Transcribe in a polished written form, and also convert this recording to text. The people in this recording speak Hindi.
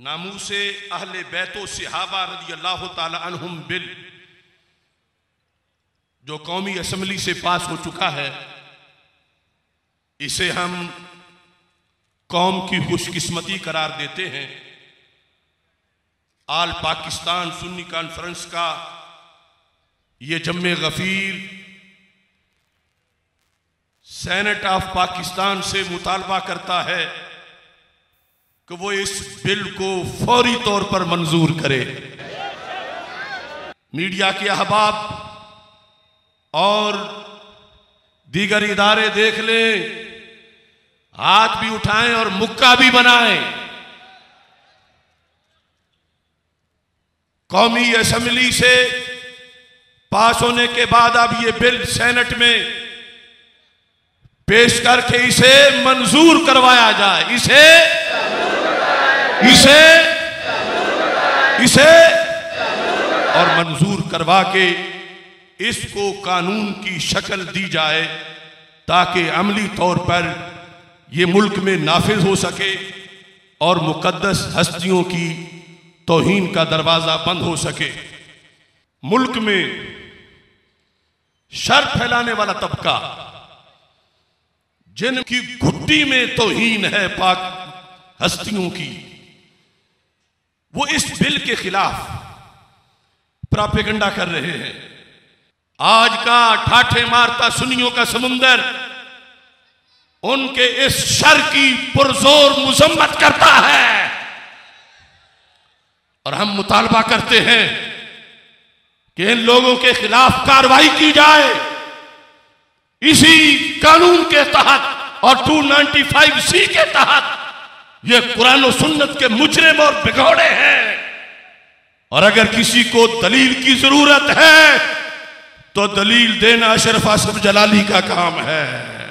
नामूसे अहले बैतो सहाबा रदियल्लाहु ताला अन्हुम बिल जो कौमी असम्बली से पास हो चुका है, इसे हम कौम की खुशकिस्मती करार देते हैं। आल पाकिस्तान सुन्नी कॉन्फ्रेंस का ये जम्मे गफीर सेनेट ऑफ पाकिस्तान से मुतालबा करता है कि वो इस बिल को फौरी तौर पर मंजूर करे। मीडिया के अहबाब और दीगर इदारे देख लें, हाथ भी उठाएं और मुक्का भी बनाएं। कौमी असम्बली से पास होने के बाद अब ये बिल सेनेट में पेश करके इसे मंजूर करवाया जाए, इसे और मंजूर करवा के इसको कानून की शक्ल दी जाए ताकि अमली तौर पर ये मुल्क में नाफिज हो सके और मुकद्दस हस्तियों की तौहीन का दरवाज़ा बंद हो सके। मुल्क में शर फैलाने वाला तबका, जिनकी घुट्टी में तौहीन है पाक हस्तियों की, वो इस बिल के खिलाफ प्रोपेगेंडा कर रहे हैं। आज का ठाठे मारता सुन्नियों का समुंदर उनके इस शर की पुरजोर मुजम्मत करता है और हम मुतालबा करते हैं कि इन लोगों के खिलाफ कार्रवाई की जाए इसी कानून के तहत और 295C के तहत। ये कुरान और सुन्नत के मुजरिम और बिगौड़े हैं, और अगर किसी को दलील की जरूरत है तो दलील देना अशरफ आसिफ जलाली का काम है।